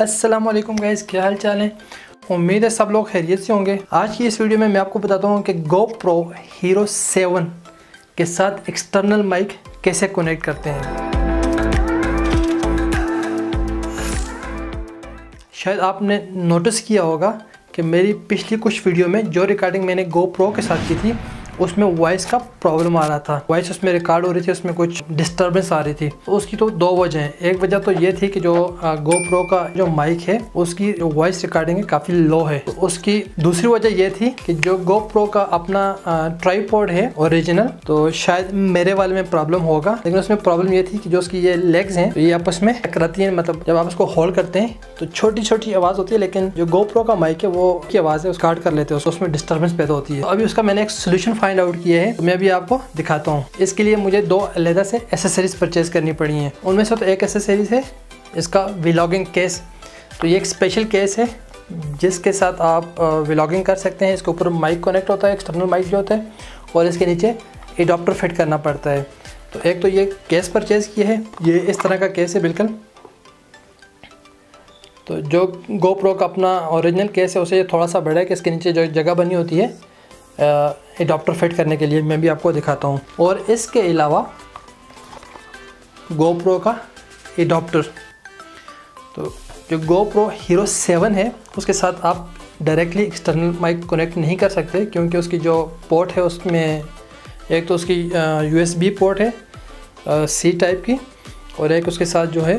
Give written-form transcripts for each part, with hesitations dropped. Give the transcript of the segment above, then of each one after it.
अस्सलामुअलैकुम गाइस, क्या हाल चाल है। उम्मीद है सब लोग खैरियत से होंगे। आज की इस वीडियो में मैं आपको बताता हूँ कि GoPro Hero 7 के साथ एक्सटर्नल माइक कैसे कनेक्ट करते हैं। शायद आपने नोटिस किया होगा कि मेरी पिछली कुछ वीडियो में जो रिकॉर्डिंग मैंने GoPro के साथ की थी उसमें वॉइस का प्रॉब्लम आ रहा था। वॉइस उसमें रिकॉर्ड हो रही थी, उसमें कुछ डिस्टर्बेंस आ रही थी। उसकी तो दो वजह हैं। एक वजह तो ये थी कि जो GoPro का जो माइक है उसकी वॉइस रिकॉर्डिंग काफ़ी लो है। उसकी दूसरी वजह ये थी कि जो GoPro का अपना ट्राइपॉड है ओरिजिनल, तो शायद मेरे वाले में प्रॉब्लम होगा, लेकिन उसमें प्रॉब्लम ये थी कि जो उसकी ये लेग्स हैं तो ये आपस में टकराती हैं। मतलब जब आप उसको होल्ड करते हैं तो छोटी छोटी आवाज़ होती है, लेकिन जो GoPro का माइक है वो की आवाज़ है उसको काट कर लेते हैं, उसमें डिस्टर्बेंस पैदा होती है। अभी उसका मैंने एक सोल्यूशन फाइंड आउट किया है, तो मैं भी आपको दिखाता हूँ। इसके लिए मुझे दो अलग से एसेसरीज परचेज करनी पड़ी हैं। उनमें से तो एक एसेसरीज है इसका व्लॉगिंग केस। तो ये एक स्पेशल केस है जिसके साथ आप व्लॉगिंग कर सकते हैं। इसके ऊपर माइक कनेक्ट होता है, एक्सटर्नल माइक जो होता है, और इसके नीचे एडाप्टर फिट करना पड़ता है। तो एक तो ये केस परचेज किया है, ये इस तरह का केस है बिल्कुल। तो जो GoPro का अपना ओरिजिनल केस है उसे थोड़ा सा बड़ा है कि इसके नीचे जो जगह बनी होती है एडाप्टर फिट करने के लिए, मैं भी आपको दिखाता हूँ। और इसके अलावा GoPro का एडाप्टर, तो जो GoPro Hero 7 है उसके साथ आप डायरेक्टली एक्सटर्नल माइक कनेक्ट नहीं कर सकते, क्योंकि उसकी जो पोर्ट है उसमें एक तो उसकी USB पोर्ट है C टाइप की, और एक उसके साथ जो है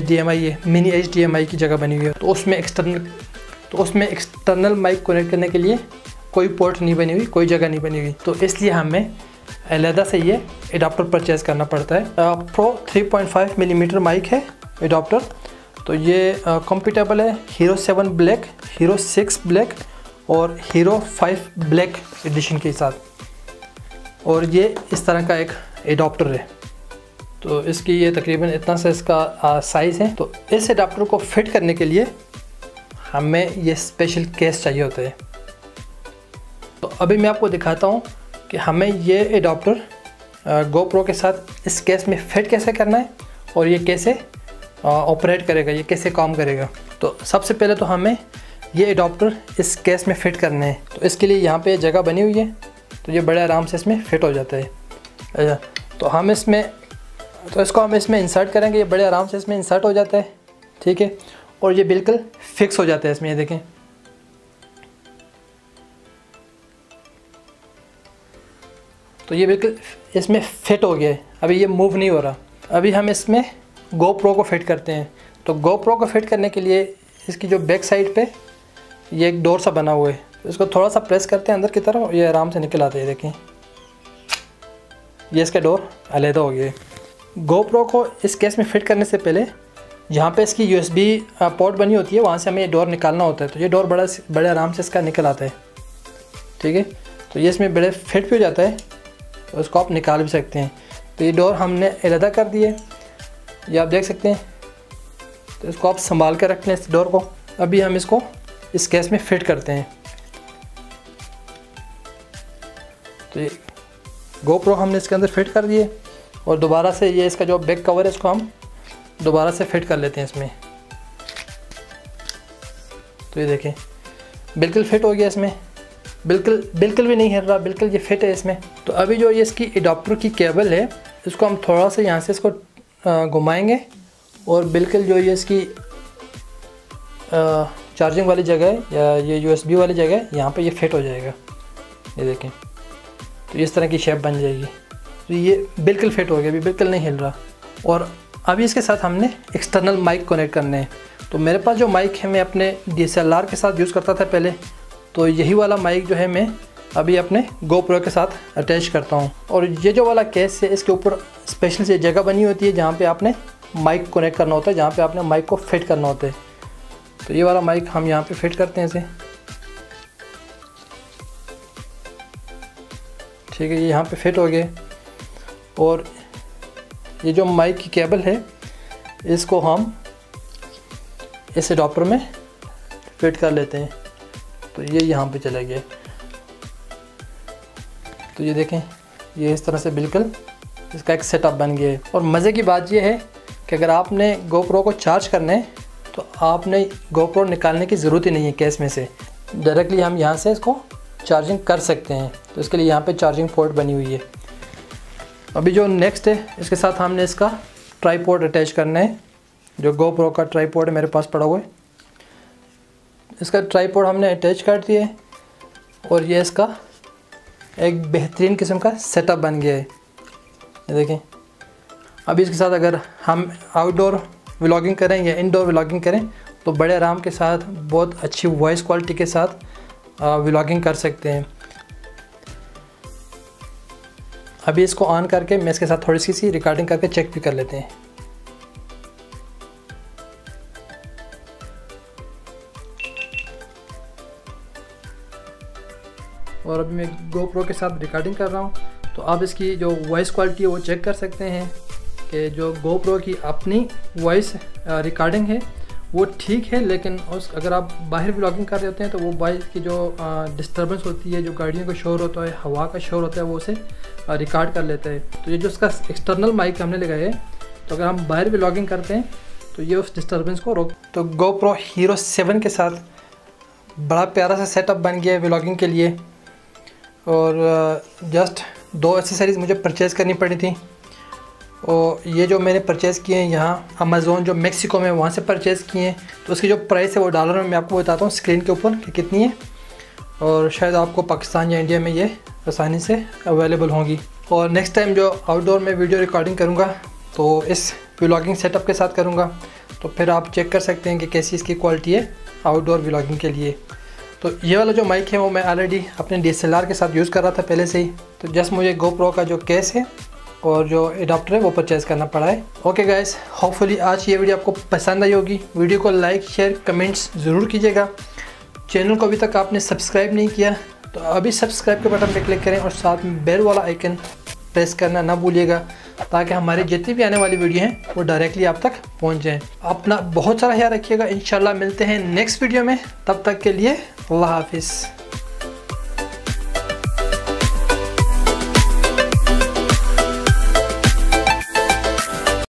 HDMI है, मिनी HDMI की जगह बनी हुई है। तो उसमें एक्सटर्नल माइक कनेक्ट करने के लिए कोई पोर्ट नहीं बनी हुई, कोई जगह नहीं बनी हुई, तो इसलिए हमें अलहदा से ये एडाप्टर परचेज़ करना पड़ता है। प्रो 3.5 मिलीमीटर माइक है एडाप्टर। तो ये कंपैटिबल है Hero 7 ब्लैक, Hero 6 ब्लैक और Hero 5 ब्लैक एडिशन के साथ। और ये इस तरह का एक एडाप्टर है। तो इसकी ये तकरीबन इतना सा इसका साइज़ है। तो इस एडाप्टर को फिट करने के लिए हमें ये स्पेशल केस चाहिए होता है। तो अभी मैं आपको दिखाता हूँ कि हमें ये एडाप्टर GoPro के साथ इस केस में फिट कैसे करना है और ये कैसे ऑपरेट करेगा, ये कैसे काम करेगा। तो सबसे पहले तो हमें ये एडाप्टर इस केस में फ़िट करने हैं। तो इसके लिए यहाँ पे जगह बनी हुई है, तो ये बड़े आराम से इसमें फ़िट हो जाता है। तो हम इसमें इसको हम इसमें इंसर्ट करेंगे, ये बड़े आराम से इसमें इंसर्ट हो जाता है, ठीक है। और ये बिल्कुल फिक्स हो जाता है इसमें, ये देखें। तो ये बिल्कुल इसमें फिट हो गया है, अभी ये मूव नहीं हो रहा। अभी हम इसमें GoPro को फिट करते हैं। तो GoPro को फिट करने के लिए इसकी जो बैक साइड पे ये एक डोर सा बना हुआ है, तो इसको थोड़ा सा प्रेस करते हैं अंदर की तरफ, ये आराम से निकल आता है। देखें, ये इसका डोर अलहदा हो गया है। GoPro को इस केस में फ़िट करने से पहले यहाँ पे इसकी USB पोर्ट बनी होती है, वहाँ से हमें ये डोर निकालना होता है। तो ये डोर बड़े आराम से इसका निकल आता है, ठीक है। तो ये इसमें बड़े फिट भी हो जाता है, तो इसको आप निकाल भी सकते हैं। तो ये डोर हमने अलहदा कर दिए, ये आप देख सकते हैं। तो इसको आप संभाल कर रख लें इस डोर को। अभी हम इसको इस केस में फिट करते हैं। तो ये GoPro हमने इसके अंदर फिट कर दिए, और दोबारा से ये इसका जो बैक कवर है इसको हम दोबारा से फिट कर लेते हैं इसमें। तो ये देखें बिल्कुल फिट हो गया इसमें, बिल्कुल भी नहीं हिल रहा, बिल्कुल ये फिट है इसमें। तो अभी जो ये इसकी एडाप्टर की केबल है इसको हम थोड़ा सा यहाँ से इसको घुमाएंगे, और बिल्कुल जो ये इसकी चार्जिंग वाली जगह है या ये USB वाली जगह है, यहाँ पे ये फिट हो जाएगा। ये देखें, तो इस तरह की शेप बन जाएगी। तो ये बिल्कुल फिट हो गया, अभी बिल्कुल नहीं हिल रहा। और अभी इसके साथ हमने एक्सटर्नल माइक कनेक्ट करने हैं। तो मेरे पास जो माइक है मैं अपने DSLR के साथ यूज़ करता था पहले, तो यही वाला माइक जो है मैं अभी अपने GoPro के साथ अटैच करता हूँ। और ये जो वाला केस है इसके ऊपर स्पेशल से जगह बनी होती है जहाँ पे आपने माइक कनेक्ट करना होता है, जहाँ पे आपने माइक को फिट करना होता है। तो ये वाला माइक हम यहाँ पे फिट करते हैं इसे, ठीक है। ये यहाँ पे फिट हो गए। और ये जो माइक की केबल है इसको हम इस एडाप्टर में फिट कर लेते हैं। तो ये यहाँ पे चला गया। तो ये देखें, ये इस तरह से बिल्कुल इसका एक सेटअप बन गया है। और मज़े की बात ये है कि अगर आपने GoPro को चार्ज करना है तो आपने GoPro निकालने की ज़रूरत ही नहीं है केस में से, डायरेक्टली हम यहाँ से इसको चार्जिंग कर सकते हैं। तो इसके लिए यहाँ पे चार्जिंग पोर्ट बनी हुई है। अभी जो नेक्स्ट है, इसके साथ हमने इसका ट्राईपोड अटैच करना है। जो GoPro का ट्राईपोड मेरे पास पड़ा हुआ है, इसका ट्राईपोड हमने अटैच कर दिया है और ये इसका एक बेहतरीन किस्म का सेटअप बन गया है। ये देखें। अभी इसके साथ अगर हम आउटडोर व्लॉगिंग करें या इनडोर व्लॉगिंग करें तो बड़े आराम के साथ, बहुत अच्छी वॉइस क्वालिटी के साथ व्लॉगिंग कर सकते हैं। अभी इसको ऑन करके मैं इसके साथ थोड़ी सी रिकॉर्डिंग करके चेक भी कर लेते हैं। और अभी मैं GoPro के साथ रिकॉर्डिंग कर रहा हूँ, तो आप इसकी जो वॉइस क्वालिटी है वो चेक कर सकते हैं कि जो GoPro की अपनी वॉइस रिकॉर्डिंग है वो ठीक है, लेकिन उस अगर आप बाहर व्लॉगिंग कर रहे होते हैं तो वो बाइक की जो डिस्टर्बेंस होती है, जो गाड़ियों का शोर होता है, हवा का शोर होता है, वो उसे रिकॉर्ड कर लेता है। तो ये जो उसका एक्सटर्नल माइक हमने लगाया है, तो अगर हम बाहर व्लॉगिंग करते हैं तो ये उस डिस्टर्बेंस को रोक। तो GoPro Hero 7 के साथ बड़ा प्यारा सा सेटअप बन गया है व्लॉगिंग के लिए। और जस्ट दो एक्सेसरीज़ मुझे परचेज़ करनी पड़ी थी, और ये जो मैंने परचेज़ किए हैं यहाँ अमेज़ोन जो मेक्सिको में, वहाँ से परचेज़ किए हैं। तो उसकी जो प्राइस है वो डॉलर में मैं आपको बताता हूँ स्क्रीन के ऊपर कि कितनी है, और शायद आपको पाकिस्तान या इंडिया में ये आसानी से अवेलेबल होंगी। और नेक्स्ट टाइम जो आउटडोर में वीडियो रिकॉर्डिंग करूँगा तो इस व्लॉगिंग सेटअप के साथ करूँगा, तो फिर आप चेक कर सकते हैं कि कैसी इसकी क्वालिटी है आउटडोर व्लॉगिंग के लिए। तो ये वाला जो माइक है वो मैं ऑलरेडी अपने DSLR के साथ यूज़ कर रहा था पहले से ही। तो जस्ट मुझे GoPro का जो केस है और जो एडाप्टर है वो परचेज़ करना पड़ा है। ओके गाइस, होपफुली आज ये वीडियो आपको पसंद आई होगी। वीडियो को लाइक, शेयर, कमेंट्स ज़रूर कीजिएगा। चैनल को अभी तक आपने सब्सक्राइब नहीं किया तो अभी सब्सक्राइब के बटन पर क्लिक करें और साथ में बेल वाला आइकन प्रेस करना ना भूलिएगा, ताकि हमारे जितनी भी आने वाली वीडियो हैं वो डायरेक्टली आप तक पहुंच जाएं। अपना बहुत सारा ख्याल रखिएगा। इंशाल्लाह मिलते हैं नेक्स्ट वीडियो में, तब तक के लिए अल्लाह हाफिज़।